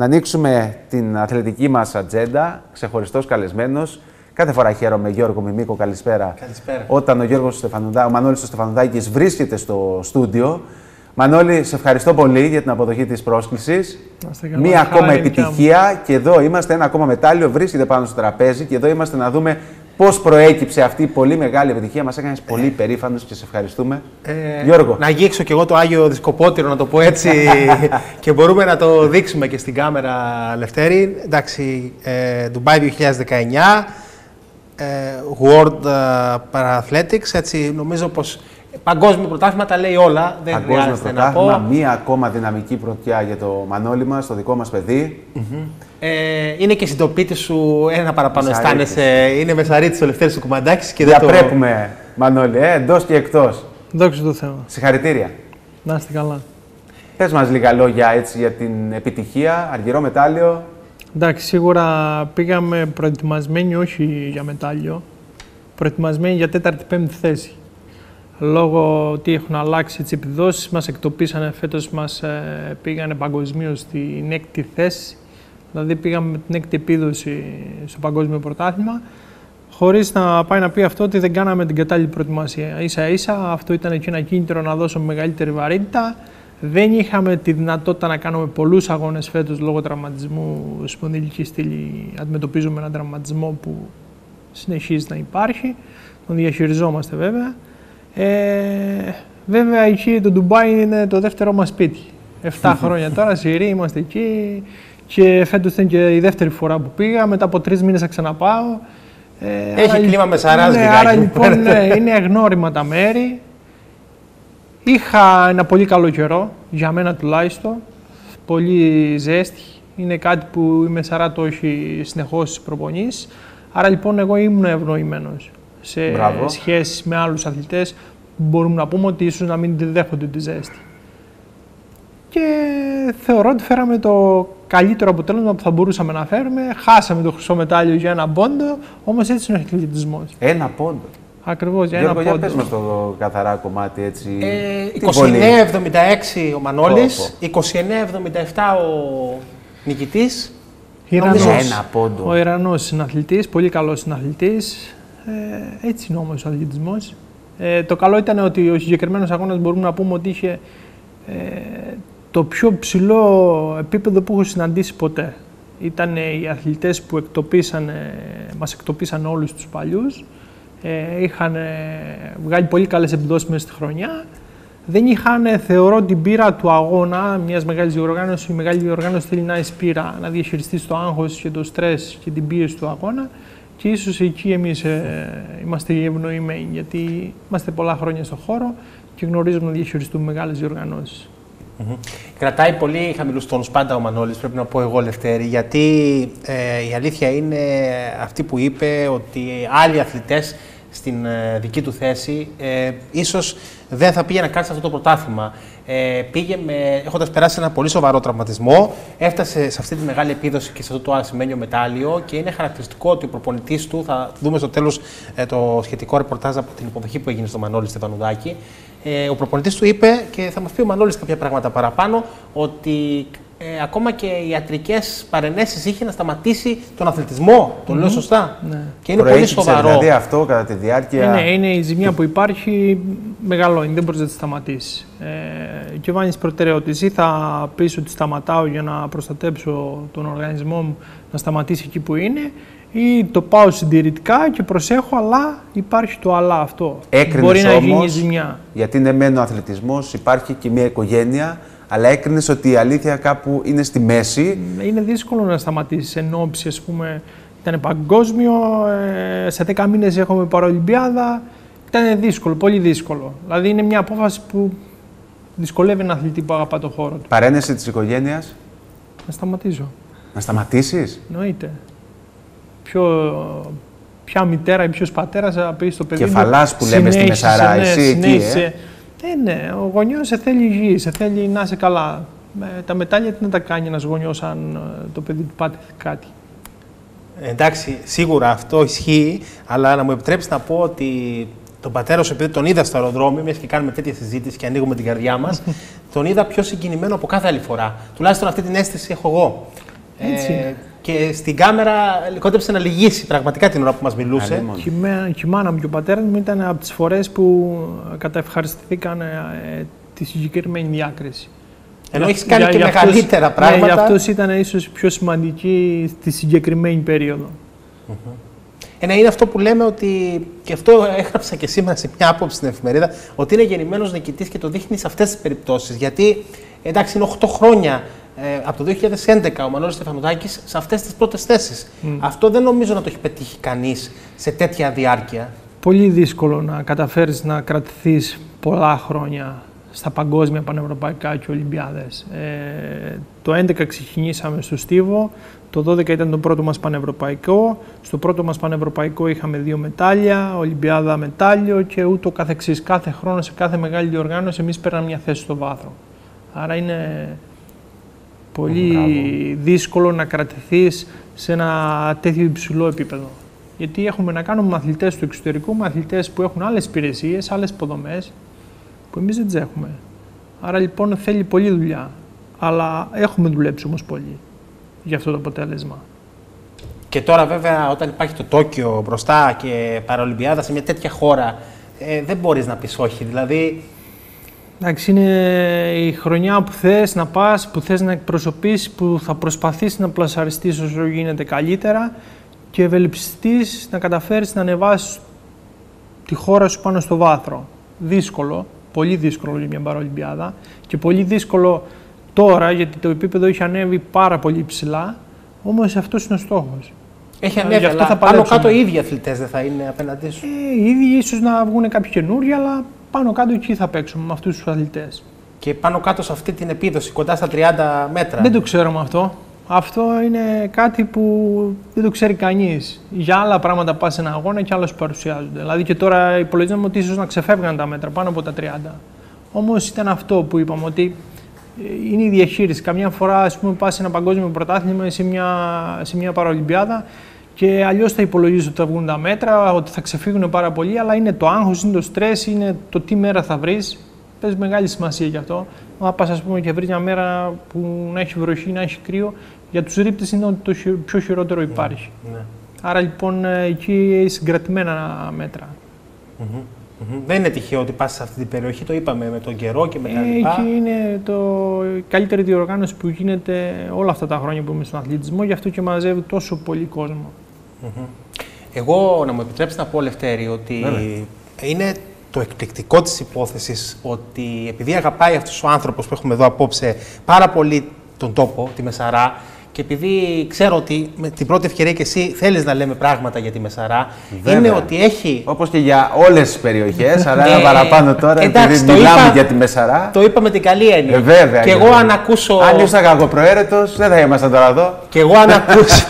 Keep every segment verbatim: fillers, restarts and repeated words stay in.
να ανοίξουμε την αθλητική μας ατζέντα, ξεχωριστός καλεσμένος. Κάθε φορά χαίρομαι, Γιώργο Μημίκο, καλησπέρα. Καλησπέρα. Όταν ο Γιώργος Στεφανουδά, ο Μανώλης Στεφανουδάκης βρίσκεται στο στούντιο. Μανώλη, σε ευχαριστώ πολύ για την αποδοχή της πρόσκλησης. Μία ακόμα επιτυχία και εδώ είμαστε, ένα ακόμα μετάλλιο βρίσκεται πάνω στο τραπέζι και εδώ είμαστε να δούμε πώς προέκυψε αυτή η πολύ μεγάλη επιτυχία. Μας έκανες πολύ περήφανος και σε ευχαριστούμε. Ε, Γιώργο. Να αγγίξω κι εγώ το Άγιο Δισκοπότηρο, να το πω έτσι, και μπορούμε να το δείξουμε και στην κάμερα, Λευτέρη. Εντάξει, ε, Dubai δύο χιλιάδες δεκαεννιά, ε, World Parathletics, έτσι νομίζω πως... Παγκόσμιο πρωτάθλημα τα λέει όλα, δεν Παγκόσμιο χρειάζεται να πω. Μία ακόμα δυναμική πρωτιά για το Μανώλη μας, το δικό μας παιδί. Mm-hmm. ε, είναι και συντοπίτη σου, ένα παραπάνω αισθάνεσαι. Είναι μεσαρίτης ο Λευτέρης του Κουμαντάκης. Διαπρέπουμε, το... Μανώλη, ε, εντός και εκτός. Δόξα τω Θεώ. Συγχαρητήρια. Να είστε καλά. Πες μας λίγα λόγια έτσι, για την επιτυχία, αργυρό μετάλλιο. Εντάξει, σίγουρα πήγαμε προετοιμασμένοι όχι για μετάλλιο, προετοιμασμένοι για τέταρτη-πέμπτη θέση. Λόγω ότι έχουν αλλάξει τις επιδόσεις μας, εκτοπίσανε φέτος, μας πήγανε παγκοσμίως στην έκτη θέση. Δηλαδή πήγαμε με την έκτη επίδοση στο παγκόσμιο πρωτάθλημα, χωρίς να πάει να πει αυτό ότι δεν κάναμε την κατάλληλη προετοιμασία. Ίσα-ίσα, αυτό ήταν και ένα κίνητρο να δώσουμε μεγαλύτερη βαρύτητα. Δεν είχαμε τη δυνατότητα να κάνουμε πολλούς αγώνες φέτος λόγω τραυματισμού. Σπονδυλική στήλη, αντιμετωπίζουμε έναν τραυματισμό που συνεχίζει να υπάρχει. Τον διαχειριζόμαστε βέβαια. Ε, βέβαια, εκεί το Ντουμπάι είναι το δεύτερό μας σπίτι. Εφτά χρόνια τώρα, σειρή, είμαστε εκεί. Και φέτος ήταν και η δεύτερη φορά που πήγα. Μετά από τρεις μήνες θα ξαναπάω. Ε, Έχει άρα, κλίμα Μεσαράς, ναι, άρα λοιπόν ναι, είναι αγνώριμα τα μέρη. Είχα ένα πολύ καλό καιρό, για μένα τουλάχιστον. Πολύ ζέστη. Είναι κάτι που η Μεσαρά το έχει συνεχώς στις προπονήσεις. Άρα λοιπόν, εγώ ήμουν ευνοημένος. Σε Μπράβο. Σχέση με άλλους αθλητές, μπορούμε να πούμε ότι ίσως να μην δέχονται τη ζέστη. Και θεωρώ ότι φέραμε το καλύτερο αποτέλεσμα που θα μπορούσαμε να φέρουμε. Χάσαμε το χρυσό μετάλλιο για ένα πόντο, όμως έτσι είναι ο αθλητισμός. Ένα πόντο. Ακριβώς, για Γιώργο, ένα πόντο. Για πες μας το καθαρά κομμάτι έτσι. Ε, είκοσι εννέα εβδομήντα έξι ο Μανώλης, είκοσι εννέα εβδομήντα επτά ο νικητής. Ιρανός. Ένα πόντο. Ο Ιρανός συναθλητής, πολύ καλός συναθλητής. Ε, έτσι είναι όμως ο αθλητισμός. Ε, το καλό ήταν ότι ο συγκεκριμένος αγώνας μπορούμε να πούμε ότι είχε ε, το πιο ψηλό επίπεδο που έχω συναντήσει ποτέ. Ήταν οι αθλητές που εκτοπίσαν, μας εκτοπίσαν όλους τους παλιούς. Ε, είχαν βγάλει πολύ καλές επιδόσεις μέσα στη χρονιά. Δεν είχαν, θεωρώ, την πείρα του αγώνα μιας μεγάλης διοργάνωσης. Η μεγάλη διοργάνωση θέλει να έχει πείρα, να διαχειριστεί το άγχος και το στρες και την πίεση του αγώνα. Και ίσως εκεί εμείς ε, είμαστε ευνοημένοι, γιατί είμαστε πολλά χρόνια στον χώρο και γνωρίζουμε να διαχειριστούμε μεγάλες διοργανώσεις. Mm-hmm. Κρατάει πολύ χαμηλούς τόνους πάντα ο Μανώλης, πρέπει να πω εγώ, Λευτέρη, γιατί ε, η αλήθεια είναι αυτή που είπε ότι άλλοι αθλητές στην ε, δική του θέση ε, ίσως δεν θα πήγε να κάτσει αυτό το πρωτάθλημα. Ε, πήγε με, έχοντας περάσει ένα πολύ σοβαρό τραυματισμό, έφτασε σε αυτή τη μεγάλη επίδοση και σε αυτό το ασημένιο μετάλλιο και είναι χαρακτηριστικό ότι ο προπονητής του, θα δούμε στο τέλος ε, το σχετικό ρεπορτάζ από την υποδοχή που έγινε στο Μανώλη Στεφανουδάκη, ε, ο προπονητής του είπε, και θα μας πει ο Μανώλης κάποια πράγματα παραπάνω, ότι ε, ακόμα και οι ιατρικές παρενέσεις είχε να σταματήσει τον αθλητισμό, τον mm-hmm. λέω σωστά, ναι. Και είναι προέκυψε, πολύ σοβαρό. Δηλαδή αυτό κατά τη διάρκεια... Είναι, είναι η ζημιά που υπάρχει, μεγαλώνει, δεν μπορείς να τη σταματήσεις. Ε, και βάνεις προτεραιότητες, ή θα πεις ότι σταματάω για να προστατέψω τον οργανισμό μου να σταματήσει εκεί που είναι, ή το πάω συντηρητικά και προσέχω, αλλά υπάρχει το αλλά αυτό. Έκρινες, μπορεί να γίνει όμως, ζημιά. Γιατί είναι μεν ο αθλητισμός, υπάρχει και μια οικογένεια, αλλά έκρινες ότι η αλήθεια κάπου είναι στη μέση. Είναι δύσκολο να σταματήσεις εν όψη, ας πούμε, ήταν παγκόσμιο, ε, σε δέκα μήνες έχουμε παραολυμπιάδα, ήταν δύσκολο, πολύ δύσκολο. Δηλαδή είναι μια απόφαση που δυσκολεύει έναν αθλητή που αγαπά το χώρο του. Παρένεση της οικογένειας. Να σταματήσω. Να σταματήσεις. Εννοείται. Ποιο... Ποια μητέρα ή ποιος πατέρας θα πει στο παιδί του. Κεφαλάς που λέμε στη Μεσαρά, ναι, εσύ εκεί, ε. Ε, ναι, ο γονιός σε θέλει υγιή, σε θέλει να είσαι καλά. Ε, τα μετάλλια τι να τα κάνει ένας γονιός αν το παιδί του πάτησε κάτι. Εντάξει, σίγουρα αυτό ισχύει, αλλά να μου επιτρέψεις να πω ότι τον πατέρα σου, επειδή τον είδα στο αεροδρόμιο, μιας και κάνουμε τέτοια συζήτηση και ανοίγουμε την καρδιά μας, τον είδα πιο συγκινημένο από κάθε άλλη φορά. Τουλάχιστον αυτή την αίσθηση έχω εγώ. Ε, και στην κάμερα κόντεψε να λυγίσει πραγματικά την ώρα που μας μιλούσε. Και η μάνα μου και ο πατέρα μου ήταν από τις φορές που καταευχαριστηθήκαν ε, τη συγκεκριμένη διάκριση. Ενώ έχεις κάνει για, και για μεγαλύτερα αυτός, πράγματα. Ναι, για αυτός ήταν ίσως πιο σημαντική στη συγκεκριμένη περίοδο. Mm-hmm. Ένα είναι αυτό που λέμε ότι, και αυτό έγραψα και σήμερα σε μια άποψη στην εφημερίδα, ότι είναι γεννημένος νικητής και το δείχνει σε αυτές τις περιπτώσεις. Γιατί εντάξει, είναι οκτώ χρόνια ε, από το δύο χιλιάδες έντεκα ο Μανώλης Στεφανουδάκης σε αυτές τις πρώτες θέσεις. Mm. Αυτό δεν νομίζω να το έχει πετύχει κανείς σε τέτοια διάρκεια. Πολύ δύσκολο να καταφέρεις να κρατηθείς πολλά χρόνια στα παγκόσμια, πανευρωπαϊκά και Ολυμπιάδες. Ε, το έντεκα ξεκινήσαμε στο Στίβο, το δώδεκα ήταν το πρώτο μας πανευρωπαϊκό. Στο πρώτο μας πανευρωπαϊκό είχαμε δύο μετάλλια, Ολυμπιάδα μετάλλιο και ούτω καθεξής. Κάθε χρόνο σε κάθε μεγάλη διοργάνωση εμείς παίρναμε μια θέση στο βάθρο. Άρα είναι πολύ Μπράβο. δύσκολο να κρατηθείς σε ένα τέτοιο υψηλό επίπεδο. Γιατί έχουμε να κάνουμε αθλητές του εξωτερικού, αθλητές που έχουν άλλες υπηρεσίες, άλλες υποδομές, που εμείς δεν τις έχουμε. Άρα λοιπόν θέλει πολλή δουλειά. Αλλά έχουμε δουλέψει όμως πολύ για αυτό το αποτέλεσμα. Και τώρα βέβαια όταν υπάρχει το Τόκιο μπροστά και παραολυμπιάδα σε μια τέτοια χώρα, ε, δεν μπορείς να πεις όχι. Δηλαδή... Εντάξει, είναι η χρονιά που θες να πας, που θες να εκπροσωπείς, που θα προσπαθείς να πλασαριστείς όσο γίνεται καλύτερα και ευελπιστείς να καταφέρεις να ανεβάσεις τη χώρα σου πάνω στο βάθρο. Δύσκολο, πολύ δύσκολο για μια παραολυμπιάδα και πολύ δύσκολο τώρα γιατί το επίπεδο έχει ανέβει πάρα πολύ ψηλά, όμως αυτός είναι ο στόχος. Έχει ανέβει, αυτό αλλά θα πάνω κάτω οι ίδιοι αθλητές δεν θα είναι απέναντί σου. Ε, οι ίδιοι ίσως να βγουν κάποιοι καινούργοι, αλλά πάνω κάτω εκεί θα παίξουμε με αυτούς τους αθλητές. Και πάνω κάτω σε αυτή την επίδοση, κοντά στα τριάντα μέτρα. Δεν το ξέρουμε αυτό. Αυτό είναι κάτι που δεν το ξέρει κανείς. Για άλλα πράγματα πας σε έναν αγώνα και άλλα σου παρουσιάζονται. Δηλαδή και τώρα υπολογίζαμε ότι ίσως να ξεφεύγαν τα μέτρα πάνω από τα τριάντα. Όμως ήταν αυτό που είπαμε ότι είναι η διαχείριση. Καμιά φορά ας πούμε πας σε ένα παγκόσμιο πρωτάθλημα ή σε μια, σε μια παραολυμπιάδα και αλλιώς θα υπολογίζεις ότι θα βγουν τα μέτρα, ότι θα ξεφύγουν πάρα πολύ, αλλά είναι το άγχος, είναι το στρες, είναι το τι μέρα θα βρεις. Παίζει μεγάλη σημασία γι' αυτό. Αν πας ας πούμε και βρεις μια μέρα που να έχει βροχή, να έχει κρύο, για τους ρήπτες είναι ότι το πιο χειρότερο υπάρχει. Ναι, ναι. Άρα λοιπόν εκεί συγκρατημένα μέτρα. Mm-hmm. Mm-hmm. Δεν είναι τυχαίο ότι πας σε αυτή την περιοχή, το είπαμε με τον καιρό και με τα λοιπά. Εκεί είναι το... η καλύτερη διοργάνωση που γίνεται όλα αυτά τα χρόνια που είμαι στον αθλητισμό, γι' αυτό και μαζεύει τόσο πολύ κόσμο. Mm-hmm. Εγώ να μου επιτρέψεις να πω, Λευτέρη, ότι mm-hmm. είναι το εκπληκτικό της υπόθεσης ότι επειδή αγαπάει αυτός ο άνθρωπος που έχουμε εδώ απόψε πάρα πολύ τον τόπο, τη Μεσαρά, και επειδή ξέρω ότι με την πρώτη ευκαιρία και εσύ θέλεις να λέμε πράγματα για τη Μεσαρά, Βέβαια. είναι ότι έχει... Όπως και για όλες τις περιοχές, αλλά ένα παραπάνω τώρα, εντάξει, επειδή μιλάμε είπα, για τη Μεσαρά... Το είπα με την καλή έννοια. Βέβαια. Και εγώ βέβαια. αν ακούσω... Αν ήσασταν κακοπροαίρετος, δεν θα ήμασταν τώρα εδώ. Και εγώ, αν ακούσω...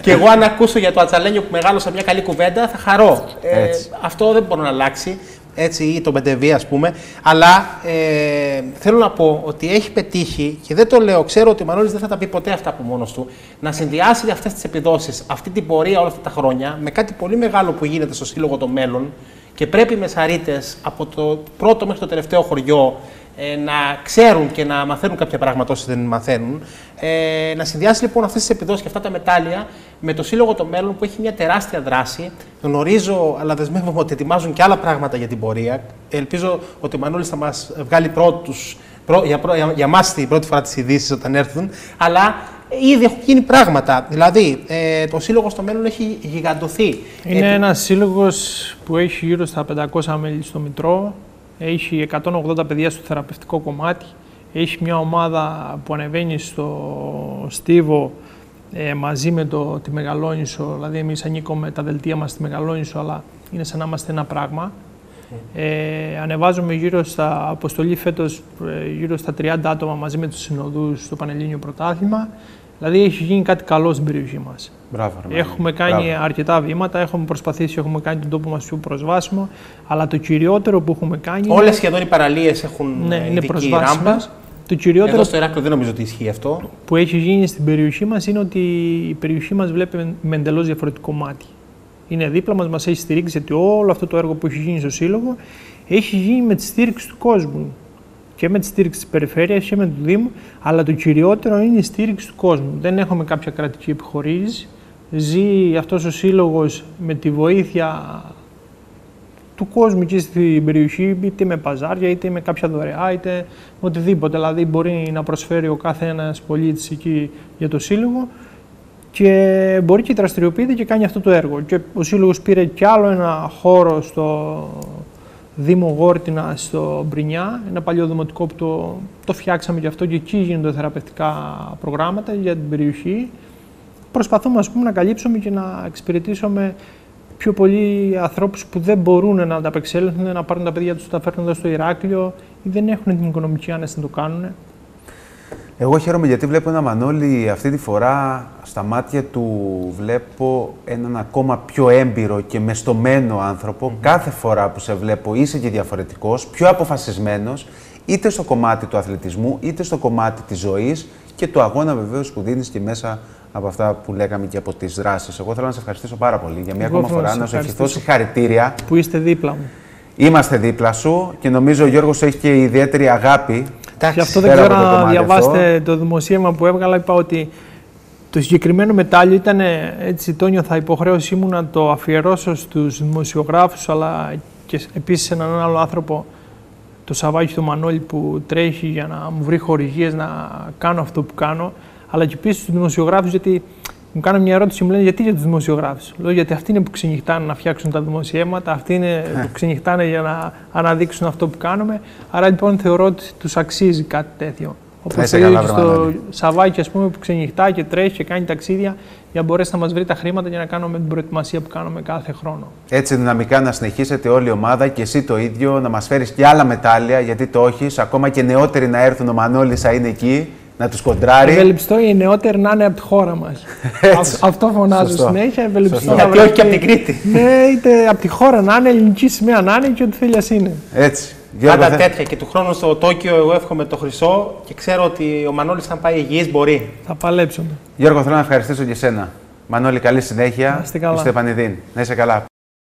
και εγώ αν ακούσω για το Ατσαλένιο που μεγάλωσα μια καλή κουβέντα, θα χαρώ. Ε, αυτό δεν μπορώ να αλλάξει. Έτσι, ή το Μπεντεβί, ας πούμε. Αλλά ε, θέλω να πω ότι έχει πετύχει, και δεν το λέω, ξέρω ότι ο Μανώλης δεν θα τα πει ποτέ αυτά από μόνος του, να συνδυάσει αυτές τις επιδόσεις, αυτή την πορεία όλα αυτά τα χρόνια, με κάτι πολύ μεγάλο που γίνεται στο Σύλλογο των Μέλλων. Και πρέπει οι Μεσαρίτες από το πρώτο μέχρι το τελευταίο χωριό ε, να ξέρουν και να μαθαίνουν κάποια πράγματα όσοι δεν μαθαίνουν. Ε, να συνδυάσει λοιπόν αυτές τις επιδόσεις και αυτά τα μετάλλια με το Σύλλογο των Μέλλων που έχει μια τεράστια δράση. Γνωρίζω, αλλά δεσμεύομαι ότι ετοιμάζουν και άλλα πράγματα για την πορεία. Ελπίζω ότι ο Μανώλης θα μας βγάλει πρώτους, πρω, για, για, για μας την πρώτη φορά τις ειδήσεις όταν έρθουν. Αλλά ήδη έχουν γίνει πράγματα. Δηλαδή, ε, το Σύλλογο στο Μέλλον έχει γιγαντωθεί. Είναι ε, ένας σύλλογος που έχει γύρω στα πεντακόσια μέλη στο Μητρό, έχει εκατόν ογδόντα παιδιά στο θεραπευτικό κομμάτι, έχει μια ομάδα που ανεβαίνει στο Στίβο ε, μαζί με το, τη Μεγαλόνισο. Δηλαδή, εμείς ανήκουμε τα δελτία μας στη Μεγαλόνισο, αλλά είναι σαν να είμαστε ένα πράγμα. Ε, ανεβάζουμε γύρω στα αποστολή φέτος γύρω στα τριάντα άτομα μαζί με τους συνοδούς στο Πανελλήνιο Πρωτάθλημα. Δηλαδή έχει γίνει κάτι καλό στην περιοχή μας. Μπράβο, έχουμε κάνει μπράβο. αρκετά βήματα, έχουμε προσπαθήσει, έχουμε κάνει τον τόπο μας πιο προσβάσιμο. Αλλά το κυριότερο που έχουμε κάνει. Όλες σχεδόν οι παραλίες έχουν ναι, ειδική είναι προσβάσιμα. Ράμπα. Το κυριότερο εδώ στο Εράκρο δεν νομίζω ότι ισχύει αυτό. Που έχει γίνει στην περιοχή μας είναι ότι η περιοχή μας βλέπει με εντελώς διαφορετικό μάτι. Είναι δίπλα μας, μας έχει στηρίξει, γιατί όλο αυτό το έργο που έχει γίνει στο Σύλλογο έχει γίνει με τη στήριξη του κόσμου. και με τη στήριξη της περιφέρειας και με του Δήμου, αλλά το κυριότερο είναι η στήριξη του κόσμου. Δεν έχουμε κάποια κρατική επιχορήγηση. Ζει αυτός ο σύλλογος με τη βοήθεια του κόσμου εκεί στην περιοχή, είτε με παζάρια, είτε με κάποια δωρεά, είτε οτιδήποτε. Δηλαδή μπορεί να προσφέρει ο κάθε ένας πολίτης εκεί για το σύλλογο και μπορεί και δραστηριοποιείται και κάνει αυτό το έργο. Και ο σύλλογος πήρε κι άλλο ένα χώρο στο Δήμο Γόρτινα, στο Μπρινιά, ένα παλιό δημοτικό που το, το φτιάξαμε και αυτό, και εκεί γίνονται θεραπευτικά προγράμματα για την περιοχή. Προσπαθούμε, ας πούμε, να καλύψουμε και να εξυπηρετήσουμε πιο πολλοί ανθρώπους που δεν μπορούν να ανταπεξέλθουν, να πάρουν τα παιδιά τους, τα φέρνουν εδώ στο Ηράκλειο ή δεν έχουν την οικονομική άνεση να το κάνουν. Εγώ χαίρομαι γιατί βλέπω ένα Μανώλη αυτή τη φορά, στα μάτια του βλέπω έναν ακόμα πιο έμπειρο και μεστομένο άνθρωπο. Mm-hmm. Κάθε φορά που σε βλέπω είσαι και διαφορετικός, πιο αποφασισμένος, είτε στο κομμάτι του αθλητισμού, είτε στο κομμάτι της ζωής και του αγώνα βεβαίως που δίνεις και μέσα από αυτά που λέγαμε και από τις δράσεις. Εγώ θέλω να σε ευχαριστήσω πάρα πολύ για μια Εγώ ακόμα φορά, να σου ευχηθώ συγχαρητήρια. Που είστε δίπλα μου. Είμαστε δίπλα σου και νομίζω ο Γιώργος έχει και ιδιαίτερη αγάπη. Γι' αυτό δεν ξέρω να διαβάσετε αυτό. Το δημοσίευμα που έβγαλα. Είπα ότι το συγκεκριμένο μετάλλιο ήταν, έτσι το νιώθα, υποχρέωσή μου να το αφιερώσω στους δημοσιογράφους, αλλά και επίσης έναν άλλο άνθρωπο, το Σαββάκη, το Μανώλη, που τρέχει για να μου βρει χορηγίες να κάνω αυτό που κάνω. Αλλά και επίσης στους δημοσιογράφους, γιατί μου κάνουν μια ερώτηση και μου λένε γιατί για τους δημοσιογράφους. Λέω γιατί αυτοί είναι που ξενυχτάνε να φτιάξουν τα δημοσιεύματα, αυτοί είναι yeah. που ξενυχτάνε για να αναδείξουν αυτό που κάνουμε. Άρα λοιπόν θεωρώ ότι τους αξίζει κάτι τέτοιο. Όπως το είδε στο Σαββάκι, ας πούμε, που ξενυχτά και τρέχει και κάνει ταξίδια για να μπορέσει να μας βρει τα χρήματα για να κάνουμε την προετοιμασία που κάνουμε κάθε χρόνο. Έτσι δυναμικά να συνεχίσετε όλη η ομάδα και εσύ το ίδιο, να μας φέρεις και άλλα μετάλλια, γιατί το έχεις. Ακόμα και νεότεροι να έρθουν, ο Μανώλης θα είναι εκεί. Να τους κοντράρει. Ευελπιστώ οι νεότεροι να είναι από τη χώρα μας. Αυτό φωνάζω συνέχεια. Ευελπιστώ. Γιατί όχι και από την Κρήτη. Ναι, είτε από τη χώρα να είναι, ελληνική σημαία να είναι και ό,τι θέλει είναι. Έτσι. Κάντα τέτοια και του χρόνου στο Τόκιο, εγώ εύχομαι το χρυσό και ξέρω ότι ο Μανώλης, αν πάει υγιής, μπορεί. Θα παλέψουμε. Γιώργο, θέλω να ευχαριστήσω και εσένα. Μανώλη, καλή συνέχεια. Στεφανιδίν. Να είσαι καλά.